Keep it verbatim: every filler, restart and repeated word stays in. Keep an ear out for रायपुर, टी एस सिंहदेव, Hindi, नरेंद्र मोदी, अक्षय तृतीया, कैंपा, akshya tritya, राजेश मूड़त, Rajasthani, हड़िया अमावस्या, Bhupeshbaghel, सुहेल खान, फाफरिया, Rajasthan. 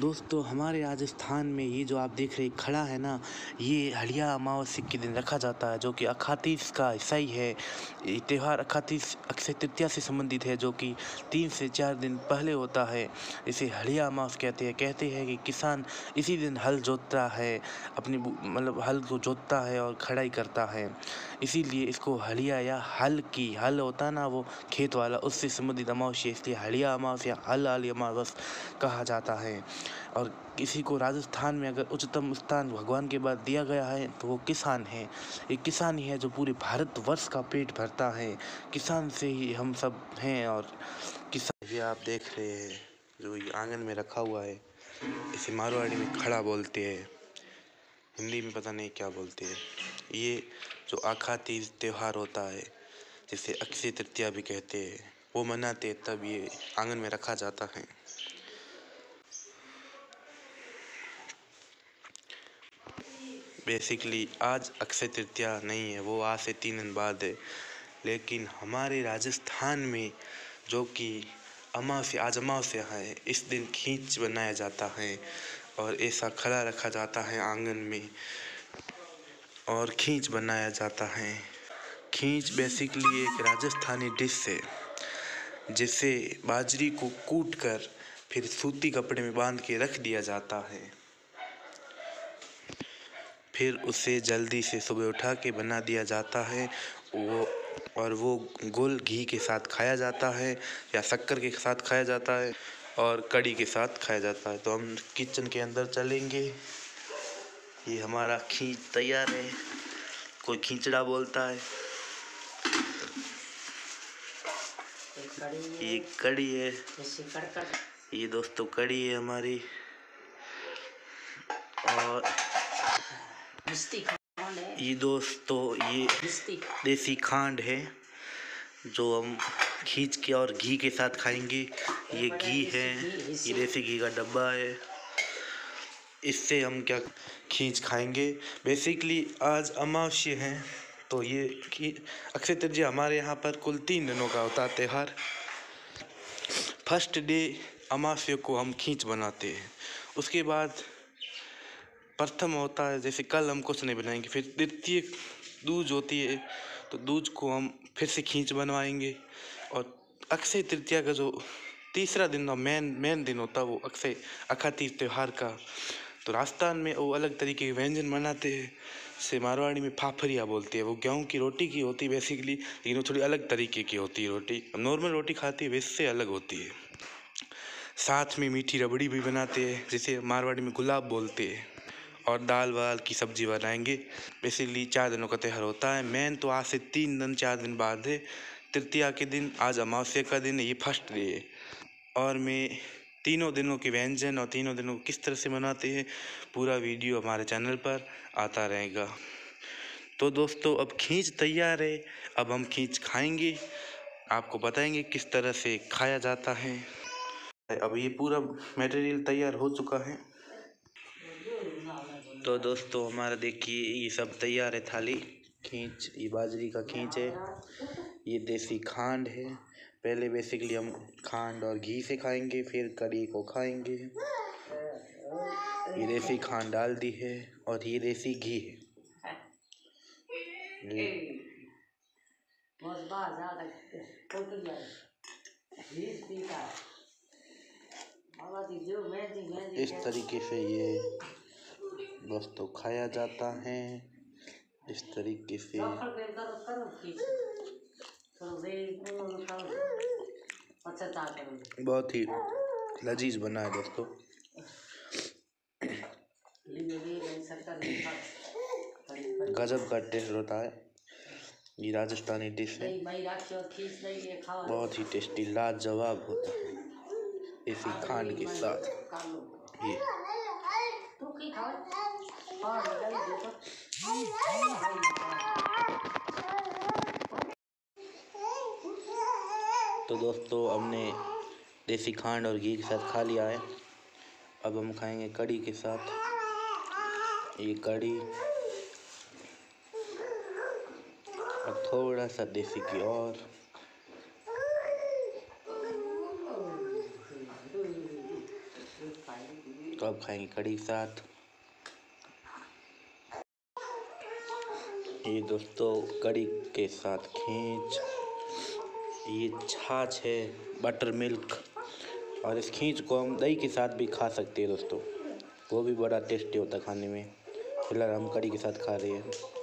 दोस्तों हमारे राजस्थान में ये जो आप देख रहे खड़ा है ना, ये हड़िया अमावस्या के दिन रखा जाता है, जो कि अखातीस का हिस्सा ही है। ये त्यौहार अखातीस अक्षय तृतीया से संबंधित है, जो कि तीन से चार दिन पहले होता है। इसे हड़िया अमावस्या कहते हैं। कहते हैं कि किसान इसी दिन हल जोतता है, अपनी मतलब हल को जोतता है और खड़ाई करता है, इसीलिए इसको हड़िया या हल की, हल होता ना वो खेत वाला, उससे संबंधित अमावस्या, इसलिए हड़िया अमावस्या या हल वाली अमावस्या कहा जाता है। और किसी को राजस्थान में अगर उच्चतम स्थान भगवान के बाद दिया गया है तो वो किसान है। ये किसान ही है जो पूरे भारतवर्ष का पेट भरता है, किसान से ही हम सब हैं। और किसान ये आप देख रहे हैं जो ये आंगन में रखा हुआ है, इसे मारवाड़ी में खड़ा बोलते हैं, हिंदी में पता नहीं क्या बोलते हैं। ये जो अखातीस त्यौहार होता है, जिसे अक्षय तृतीया भी कहते हैं, वो मनाते हैं, तब ये आंगन में रखा जाता है। बेसिकली आज अक्षय तृतीया नहीं है, वो आज से तीन दिन बाद है, लेकिन हमारे राजस्थान में जो कि अमावस्या, आज अमावस्या है, इस दिन खींच बनाया जाता है और ऐसा खड़ा रखा जाता है आंगन में और खींच बनाया जाता है। खींच बेसिकली एक राजस्थानी डिश है, जिसे बाजरी को कूट कर फिर सूती कपड़े में बांध के रख दिया जाता है, फिर उसे जल्दी से सुबह उठा के बना दिया जाता है वो, और वो गुल घी के साथ खाया जाता है या शक्कर के साथ खाया जाता है और कड़ी के साथ खाया जाता है। तो हम किचन के अंदर चलेंगे। ये हमारा खींच तैयार है, कोई खींचड़ा बोलता है, ये कड़ी है, ये दोस्तों कड़ी है हमारी। और ये दोस्तों ये देसी खांड है जो हम खींच के और घी के साथ खाएंगे। ये घी है, ये देसी घी का डब्बा है, इससे हम क्या खींच खाएंगे। बेसिकली आज अमावस्या है, तो ये अक्षय तृतीया हमारे यहाँ पर कुल तीन दिनों का होता है त्यौहार। फर्स्ट डे अमावस्या को हम खींच बनाते हैं, उसके बाद प्रथम होता है, जैसे कल हम कुछ नहीं बनाएंगे। फिर द्वितीय दूज होती है, तो दूज को हम फिर से खींच बनवाएंगे। और अक्षय तृतीया का जो तीसरा दिन और मेन मेन दिन होता है वो अक्षय अखातीस त्यौहार का। तो राजस्थान में वो अलग तरीके के व्यंजन बनाते हैं, जैसे मारवाड़ी में फाफरिया बोलती है, वो गेहूं की रोटी की होती है बेसिकली, लेकिन वो थोड़ी अलग तरीके की होती है रोटी, नॉर्मल रोटी खाती है वैसे अलग होती है। साथ में मीठी रबड़ी भी बनाते हैं, जिसे मारवाड़ी में गुलाब बोलते हैं, और दाल वाल की सब्जी बनाएंगे। बेसिकली चार दिनों का त्यौहार होता है। मेन तो आज से तीन दिन चार दिन बाद है, तृतीया के दिन, आज अमावस्या का दिन है, ये फर्स्ट डे है। और मैं तीनों दिनों के व्यंजन और तीनों दिनों को किस तरह से मनाते हैं, पूरा वीडियो हमारे चैनल पर आता रहेगा। तो दोस्तों अब खींच तैयार है, अब हम खींच खाएंगे, आपको बताएंगे किस तरह से खाया जाता है। अब ये पूरा मटेरियल तैयार हो चुका है। तो दोस्तों हमारा देखिए ये सब तैयार है थाली। खींच, ये बाजरी का खींच है, ये देसी खांड है। पहले बेसिकली हम खांड और घी से खाएंगे, फिर कड़ी को खाएंगे। ये देसी खांड डाल दी है और ये देसी घी है। ये इस तरीके से ये दोस्तों खाया जाता है, इस तरीके से। बहुत ही लजीज बना है दोस्तों। गजब का टेस्ट होता है, ये राजस्थानी डिश है, बहुत ही टेस्टी, लाजवाब होता है, इसी खांड के साथ। ये तो दोस्तों हमने देसी खांड और घी के साथ खा लिया है, अब हम खाएंगे कड़ी के साथ। ये कड़ी और थोड़ा सा देसी की, और तो आप खाएंगे कड़ी के साथ। ये दोस्तों कड़ी के साथ खींच, ये छाछ है बटर मिल्क, और इस खींच को हम दही के साथ भी खा सकते हैं दोस्तों, वो भी बड़ा टेस्टी होता है खाने में। फिलहाल हम कड़ी के साथ खा रहे हैं।